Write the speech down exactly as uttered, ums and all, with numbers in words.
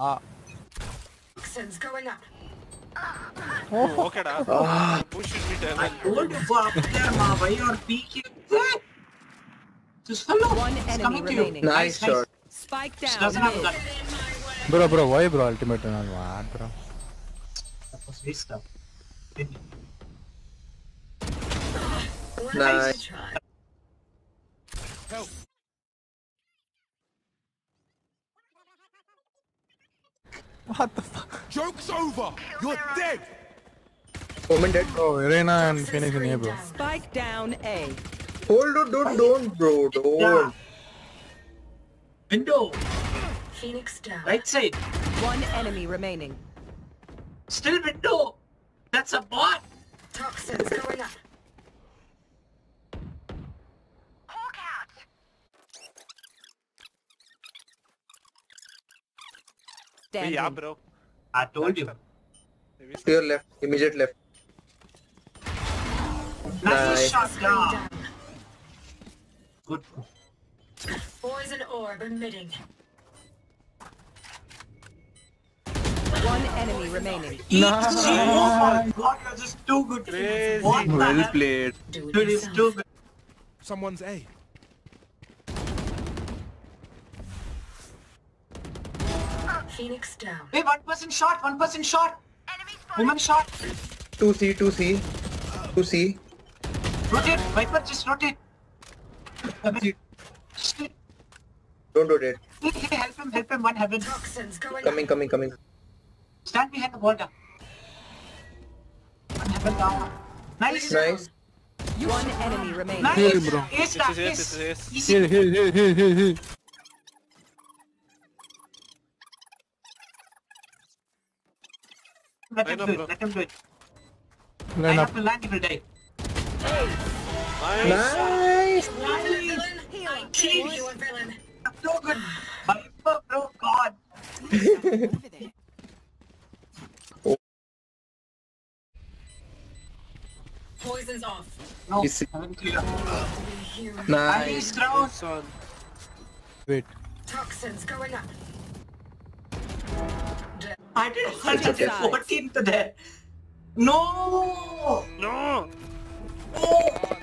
Ah. Sense going up. Oh, okay, da. Ah. Push me down. I told you go up there, ma. Why or peek? Just hello. One enemy remaining. Nice shot. Spike down. Doesn't have gun. Bro, bro, why, bro? Ultimate on one, bro. That's waste stuff. Nice try. Help. What the fuck? Joke's over! You're dead! Omen dead. Oh, Irena and Phoenix in here, bro. Spike down A. Hold on, don't, don't, bro. Don't. Window. Phoenix down. Right side. One enemy remaining. Still window. That's a bot. Toxins going up. Standing. Yeah, bro. I told you. To your left, immediate left. Nice. Nice. Good. Poison orb emitting. One enemy remaining. Nice. Oh my God, you're just too good. Crazy. What well played. Dude, Dude is too good. Someone's A. Phoenix down. Hey, one person shot, one person shot. Woman shot. two C, two C, two C. Rotate, Viper, just rotate. Don't rotate. Hey, hey, help him, help him, one heaven. Coming, coming, coming. Stand behind the border. One heaven down. Nice. Nice. One enemy remaining. Nice. Here, bro. Ace, ace, ace. Here, here, here, here, here, here. Let him do it, let him do it. I have to land, he will die. Nice! Nice! I killed you, villain. So good. Viper, bro, God. Poison's off. No, I'm clear. Nice. Wait. Toxins going up. I did one hundred fourteen to there. No! No! Oh!